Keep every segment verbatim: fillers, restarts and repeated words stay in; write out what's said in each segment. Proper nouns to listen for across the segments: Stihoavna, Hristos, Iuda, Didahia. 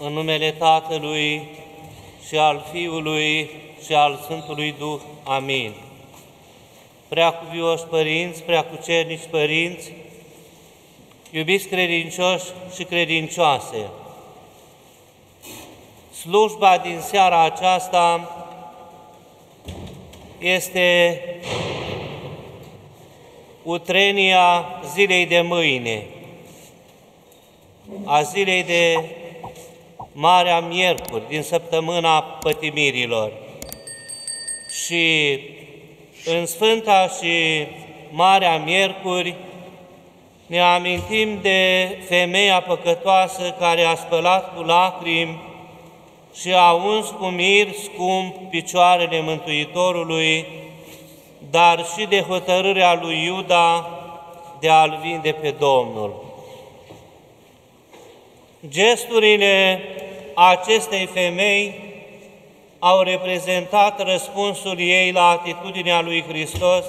În numele Tatălui și al Fiului și al Sfântului Duh. Amin. Preacuvioși părinți, preacucernici părinți, iubiți credincioși și credincioase, slujba din seara aceasta este utrenia zilei de mâine, a zilei de Marea Miercuri, din săptămâna pătimirilor. Și în Sfânta și Marea Miercuri ne amintim de femeia păcătoasă care a spălat cu lacrimi și a uns cu mir scump picioarele Mântuitorului, dar și de hotărârea lui Iuda de a-L vinde pe Domnul. Gesturile acestei femei au reprezentat răspunsul ei la atitudinea lui Hristos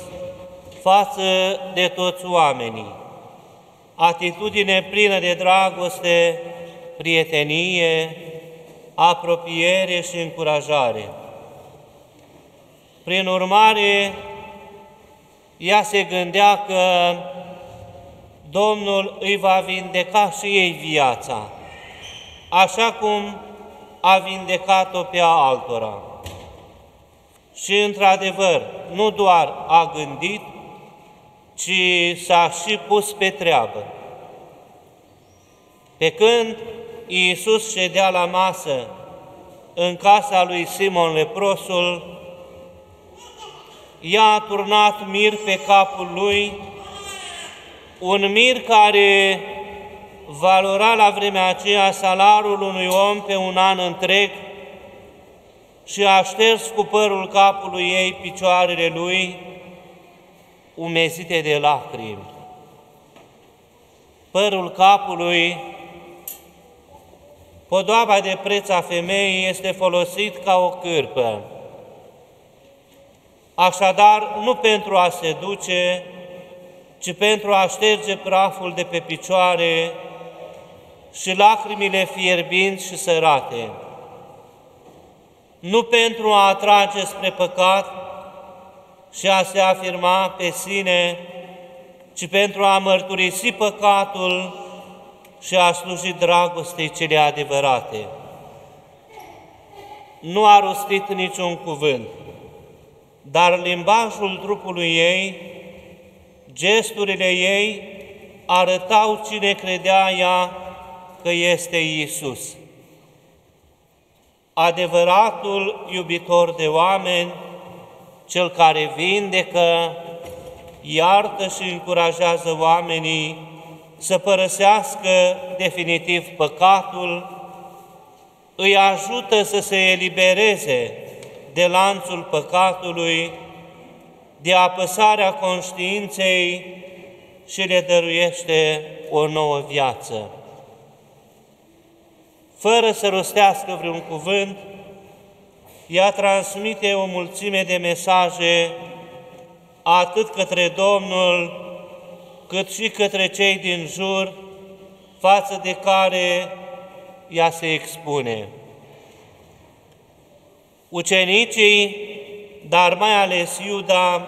față de toți oamenii. Atitudine plină de dragoste, prietenie, apropiere și încurajare. Prin urmare, ea se gândea că Domnul îi va vindeca și ei viața, așa cum a vindecat-o pe altora. Și, într-adevăr, nu doar a gândit, ci s-a și pus pe treabă. Pe când Iisus ședea la masă în casa lui Simon leprosul, ea a turnat mir pe capul lui, un mir care valora la vremea aceea salarul unui om pe un an întreg, și a șters cu părul capului ei picioarele lui umezite de lacrimi. Părul capului, podoaba de preț a femeii, este folosit ca o cârpă. Așadar, nu pentru a seduce, ci pentru a șterge praful de pe picioare și lacrimile fierbinți și sărate. Nu pentru a atrage spre păcat și a se afirma pe sine, ci pentru a mărturisi păcatul și a sluji dragostei cele adevărate. Nu a rostit niciun cuvânt, dar limbajul trupului ei, gesturile ei arătau cine credea ea că este Iisus, adevăratul iubitor de oameni, cel care vindecă, iartă și încurajează oamenii să părăsească definitiv păcatul, îi ajută să se elibereze de lanțul păcatului, de apăsarea conștiinței și le dăruiește o nouă viață. Fără să rostească vreun cuvânt, ea transmite o mulțime de mesaje atât către Domnul, cât și către cei din jur, față de care ea se expune. Ucenicii, dar mai ales Iuda,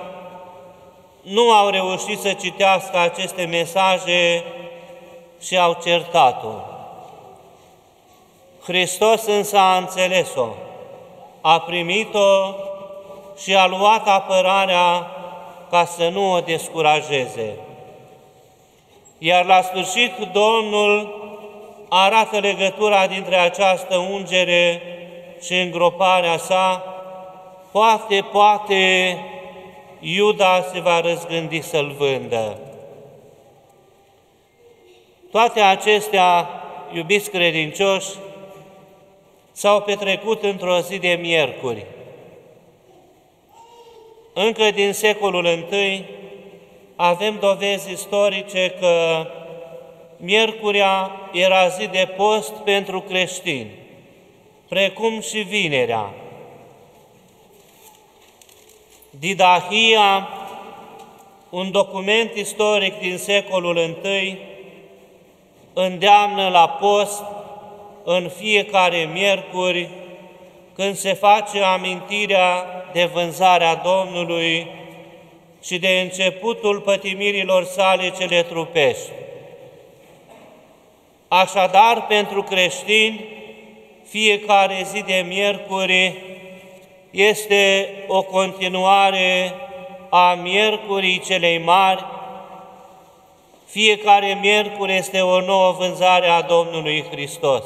nu au reușit să citească aceste mesaje și au certat-o. Hristos însă a înțeles-o, a primit-o și a luat apărarea ca să nu o descurajeze. Iar la sfârșit Domnul arată legătura dintre această ungere și îngroparea sa. Poate, poate, Iuda se va răzgândi să-l vândă. Toate acestea, iubiți credincioși, s-au petrecut într-o zi de miercuri. Încă din secolul întâi avem dovezi istorice că miercurea era zi de post pentru creștini, precum și vinerea. Didahia, un document istoric din secolul întâi, îndeamnă la post în fiecare miercuri, când se face amintirea de vânzarea Domnului și de începutul pătimirilor sale cele trupești. Așadar, pentru creștini, fiecare zi de miercuri este o continuare a miercurii celei mari. Fiecare miercuri este o nouă vânzare a Domnului Hristos.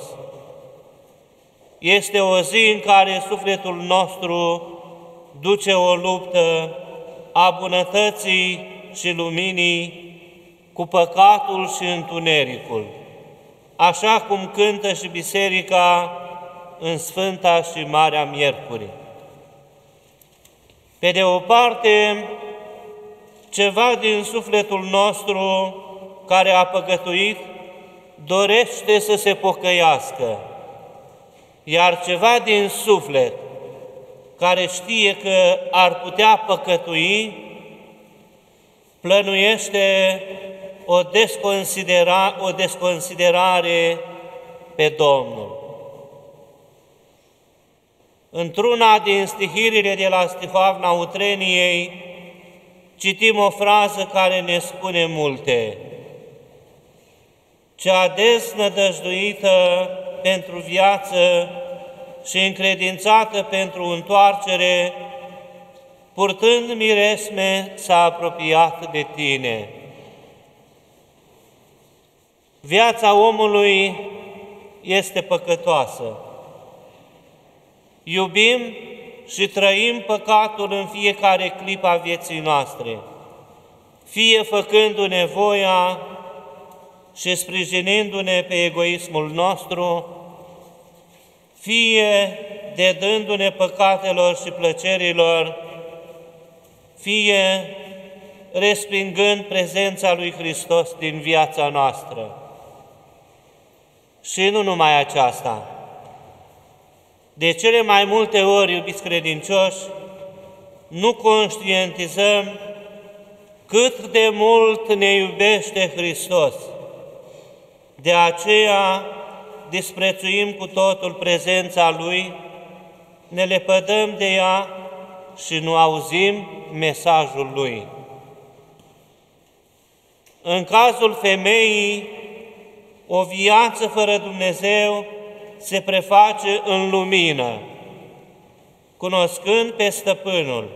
Este o zi în care sufletul nostru duce o luptă a bunătății și luminii cu păcatul și întunericul, așa cum cântă și Biserica în Sfânta și Marea Miercuri. Pe de o parte, ceva din sufletul nostru care a păcătuit dorește să se pocăiască, iar ceva din suflet care știe că ar putea păcătui plănuiește o, desconsidera, o desconsiderare pe Domnul. Într-una din stihirile de la Stihoavna Utreniei citim o frază care ne spune multe. Cea deznădăjduită pentru viață și încredințată pentru întoarcere, purtând miresme, s-a apropiat de tine. Viața omului este păcătoasă. Iubim și trăim păcatul în fiecare clipă a vieții noastre, fie făcându-ne voia și sprijinindu-ne pe egoismul nostru, fie dedându-ne păcatelor și plăcerilor, fie respingând prezența lui Hristos din viața noastră. Și nu numai aceasta. De cele mai multe ori, iubiți credincioși, nu conștientizăm cât de mult ne iubește Hristos. De aceea disprețuim cu totul prezența Lui, ne lepădăm de ea și nu auzim mesajul Lui. În cazul femeii, o viață fără Dumnezeu se preface în lumină, cunoscând pe stăpânul,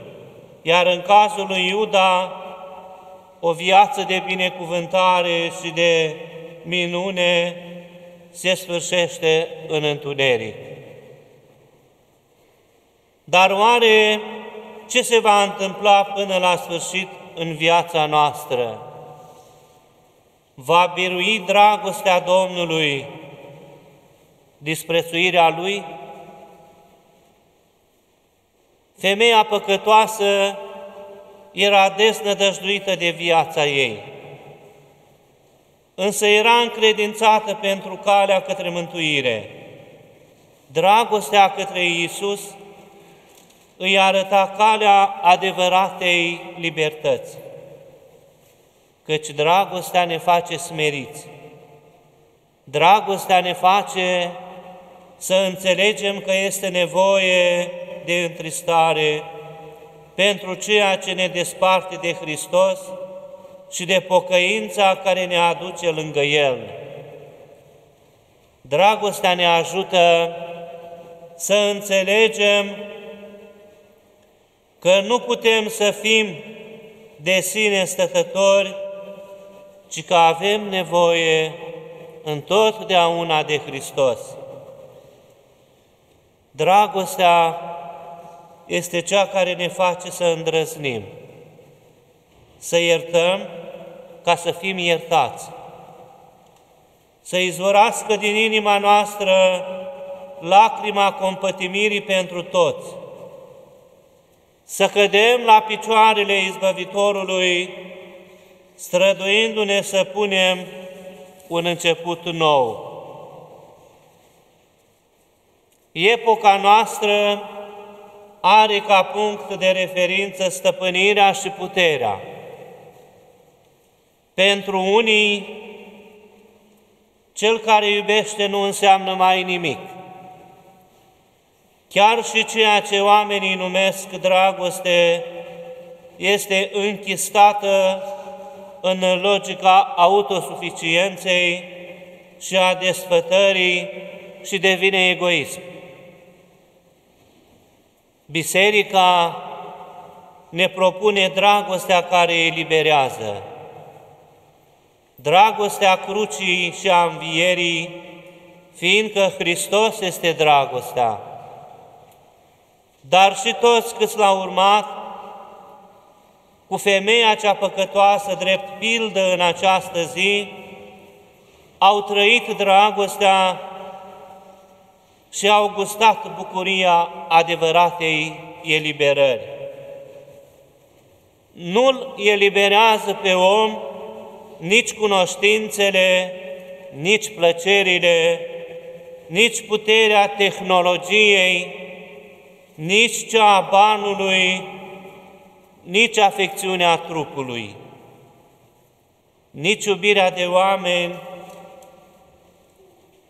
iar în cazul lui Iuda, o viață de binecuvântare și de minune se sfârșește în întuneric. Dar oare ce se va întâmpla până la sfârșit în viața noastră? Va birui dragostea Domnului disprețuirea Lui? Femeia păcătoasă era deznădăjduită de viața ei, însă era încredințată pentru calea către mântuire. Dragostea către Iisus îi arăta calea adevăratei libertăți, căci dragostea ne face smeriți. Dragostea ne face să înțelegem că este nevoie de întristare pentru ceea ce ne desparte de Hristos și de pocăința care ne aduce lângă El. Dragostea ne ajută să înțelegem că nu putem să fim de sine stătători, ci că avem nevoie întotdeauna de Hristos. Dragostea este cea care ne face să îndrăznim, să iertăm ca să fim iertați, să izvorască din inima noastră lacrima compătimirii pentru toți, să cădem la picioarele Izbăvitorului, străduindu-ne să punem un început nou. Epoca noastră are ca punct de referință stăpânirea și puterea. Pentru unii, Cel care iubește nu înseamnă mai nimic. Chiar și ceea ce oamenii numesc dragoste este închistată în logica autosuficienței și a desfătării și devine egoism. Biserica ne propune dragostea care eliberează, dragostea crucii și a învierii, fiindcă Hristos este dragostea. Dar și toți câți l-au urmat, cu femeia cea păcătoasă drept pildă în această zi, au trăit dragostea și au gustat bucuria adevăratei eliberări. Nu-l eliberează pe om nici cunoștințele, nici plăcerile, nici puterea tehnologiei, nici cea a banului, nici afecțiunea trupului, nici iubirea de oameni,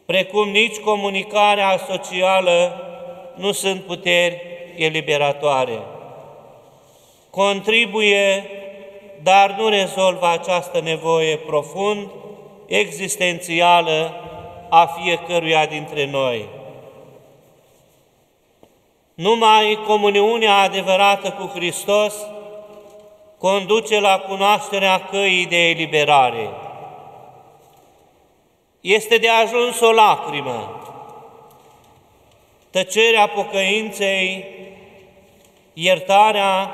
precum nici comunicarea socială, nu sunt puteri eliberatoare. Contribuie, dar nu rezolvă această nevoie profund, existențială a fiecăruia dintre noi. Numai comuniunea adevărată cu Hristos conduce la cunoașterea căii de eliberare. Este de ajuns o lacrimă, tăcerea pocăinței, iertarea,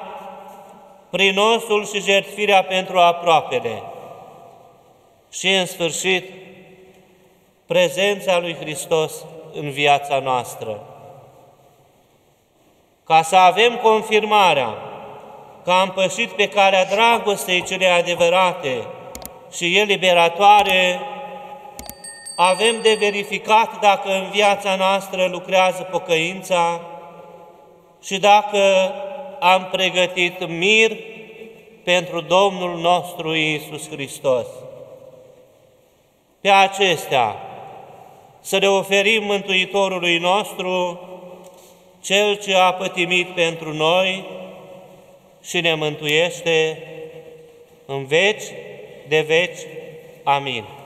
prinosul și jertfirea pentru aproapele și, în sfârșit, prezența lui Hristos în viața noastră. Ca să avem confirmarea că am pășit pe calea dragostei cele adevărate și eliberatoare, avem de verificat dacă în viața noastră lucrează pocăința și dacă am pregătit mir pentru Domnul nostru Iisus Hristos. Pe acestea să le oferim Mântuitorului nostru, Cel ce a pătimit pentru noi și ne mântuiește în veci de veci. Amin.